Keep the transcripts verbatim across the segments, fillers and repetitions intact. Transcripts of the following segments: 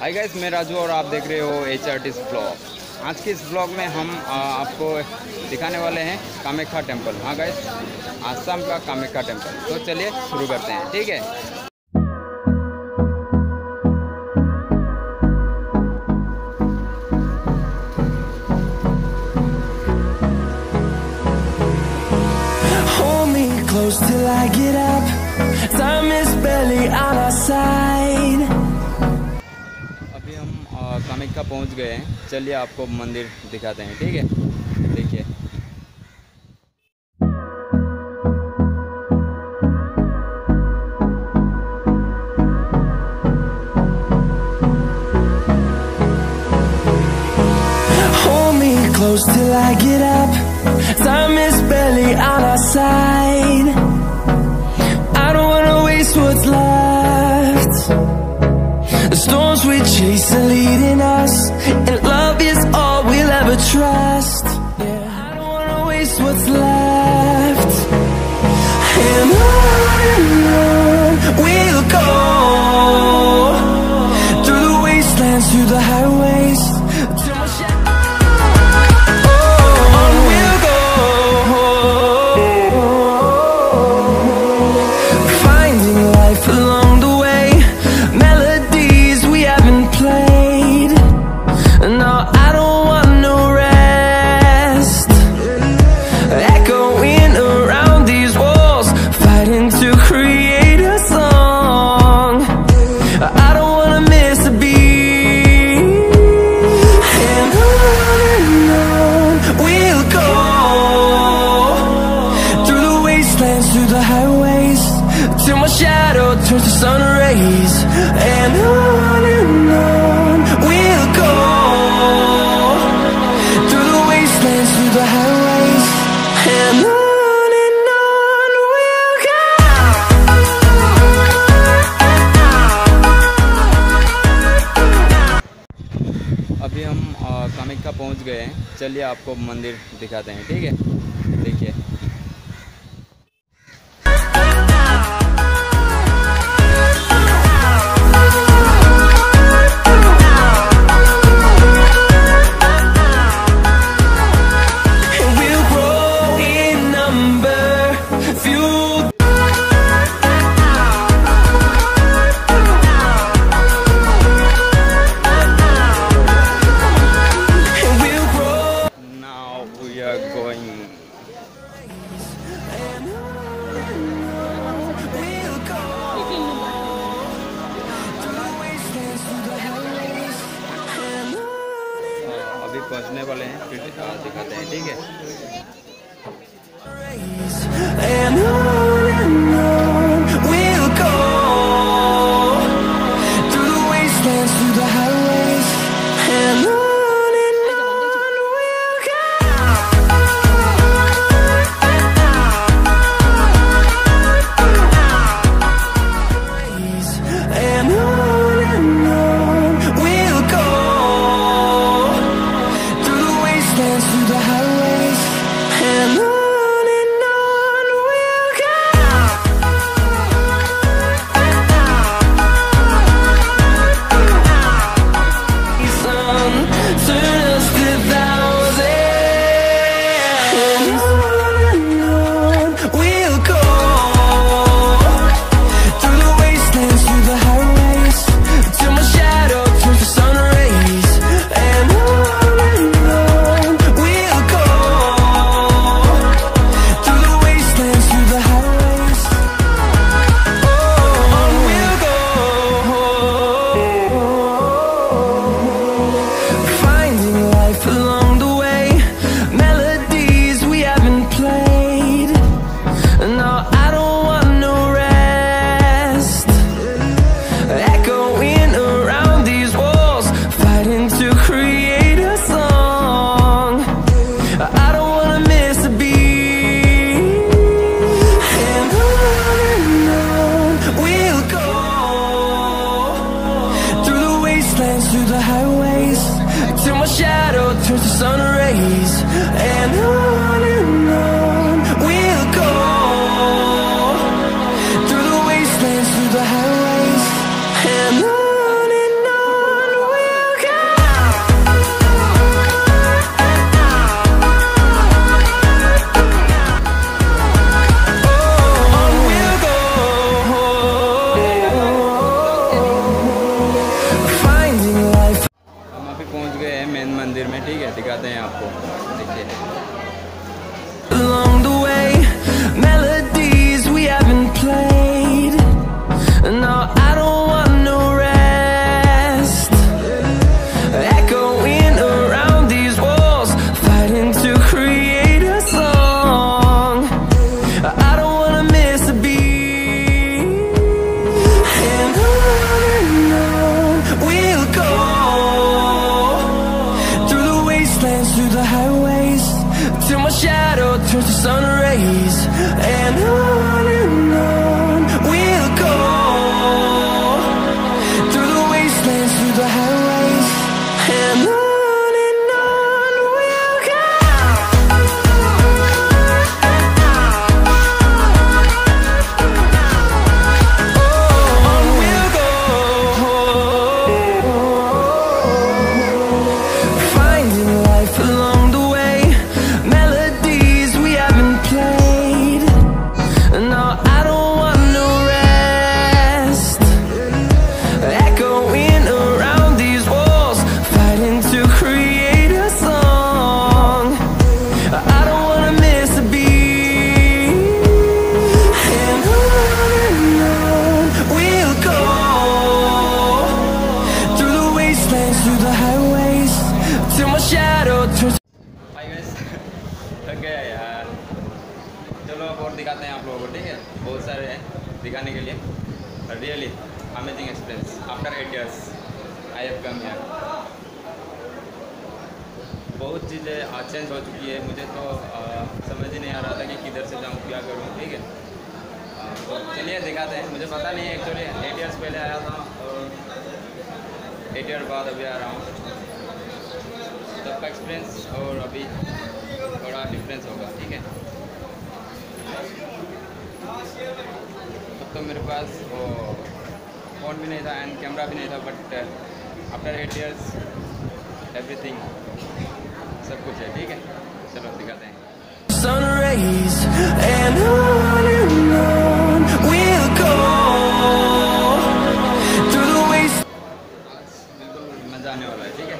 Hi guys, मैं राजू और आप देख रहे हो एच आर टी's व्लॉग। आज के इस व्लॉग में हम आ, आपको दिखाने वाले हैं कामाख्या टेम्पल। हाँ गाइस, आसाम का कामाख्या टेम्पल। तो चलिए शुरू करते हैं, ठीक है। Close till I get up, time is barely on our side. अभी हम कामाख्या पहुंच गए हैं, चलिए आपको मंदिर दिखाते हैं, ठीक है। देखिए, hold me close till I get up, time is barely on our side. Chase are leading us, and love is all we'll ever trust. Yeah, I don't wanna waste what's left, and on and on we'll go through the wastelands, through the highways. Till my shadow, oh, on we'll go, finding life along the way. Till my shadow turns to sun rays, and on and on we'll go through the wastelands, through the highways, and on and on we'll go. अभी हम कामाख्या पहुंच गए हैं, चलिए आपको मंदिर दिखाते हैं, ठीक है। देखिए, पहुंचने वाले हैं, फिर दिखाते हैं, ठीक है। Through the wastelands, through the highways, and on and on मंदिर में, ठीक है, दिखाते हैं आपको, देखिए। दिखाने के लिए really amazing experience after eight years I have come here. बहुत चीज़ें चेंज हो चुकी है, मुझे तो आ, समझ ही नहीं आ रहा था कि किधर से जाऊँ क्या करूँ, ठीक है। तो चलिए दिखाते हैं, मुझे पता नहीं एक्चुअली एट ईयर्स पहले आया था और एट ईयर बाद अभी आ रहा हूँ, तब का एक्सपीरियंस और अभी थोड़ा डिफरेंस होगा, ठीक है। तो मेरे पास वो फ़ोन भी नहीं था एंड कैमरा भी नहीं था, but after eight years everything सब कुछ है, ठीक है। चलो दिखाते हैं, बिल्कुल मज़ा आने वाला है, ठीक है।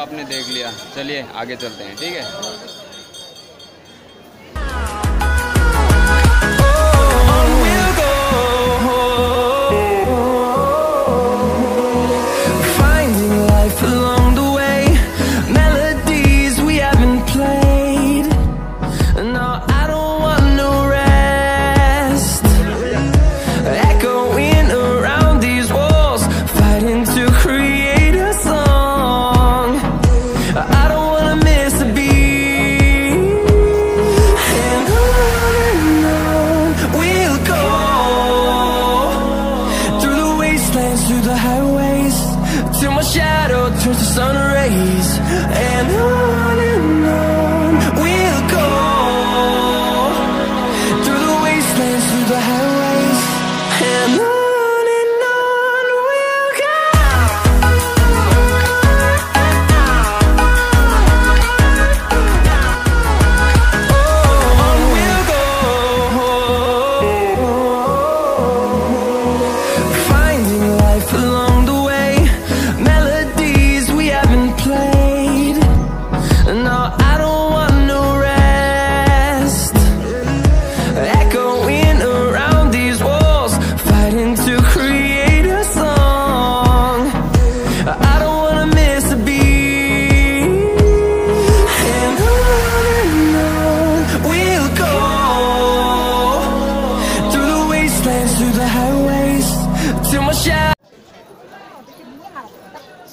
आपने देख लिया, चलिए आगे चलते हैं, ठीक है। I don't wanna miss a beat.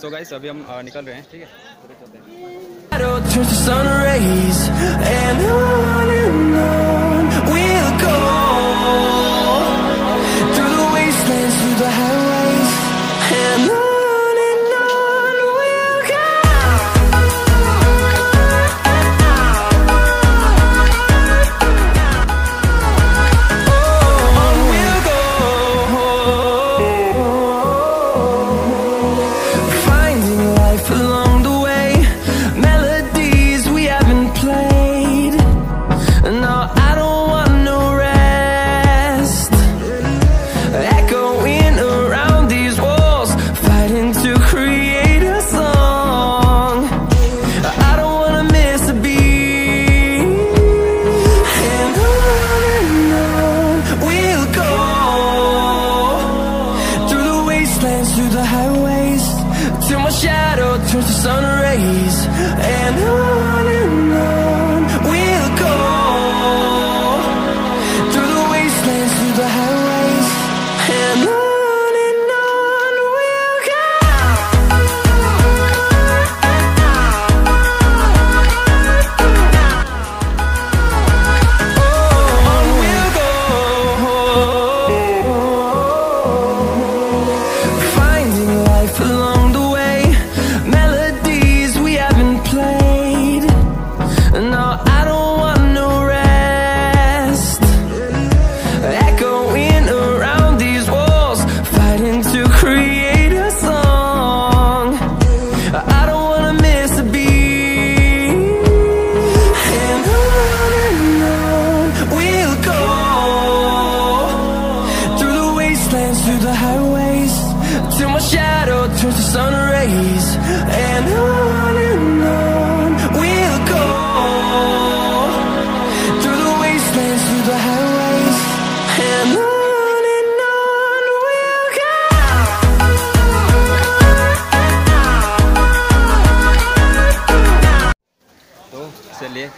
So guys अभी हम निकल रहे हैं, ठीक है।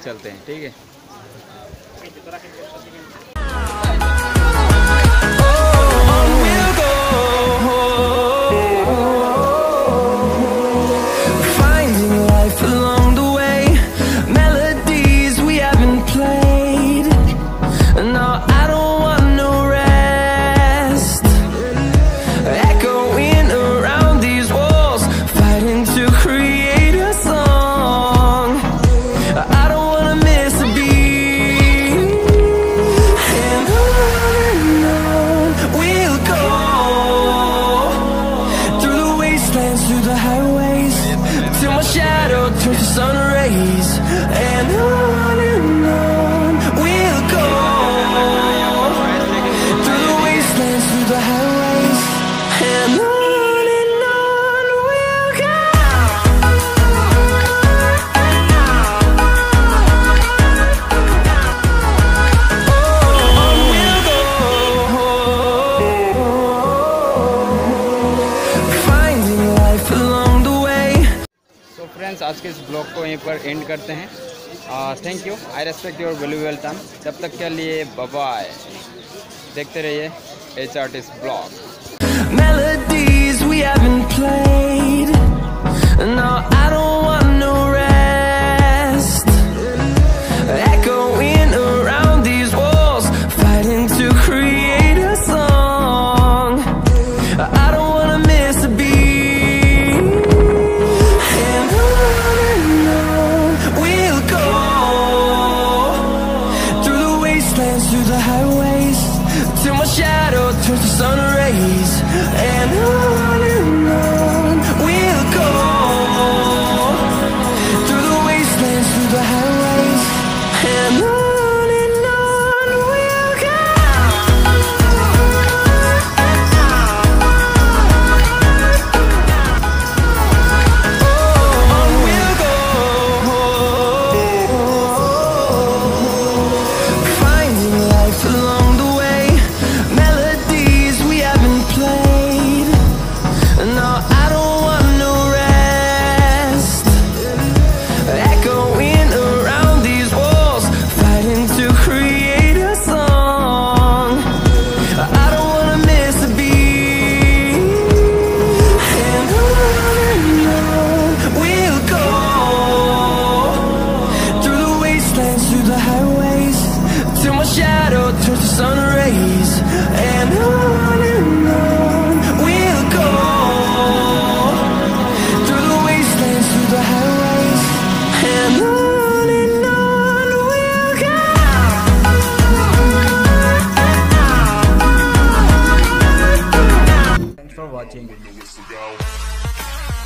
चलते हैं, ठीक है। आज के इस ब्लॉग को यहीं पर एंड करते हैं। Thank you, I respect your valuable time. तब तक के लिए बाय बाय। देखते रहिए HRT's vlog. No, I shadow turns to sun rays, and on and on we'll go, through the wastelands, through the highways, and on. Thanks for watching.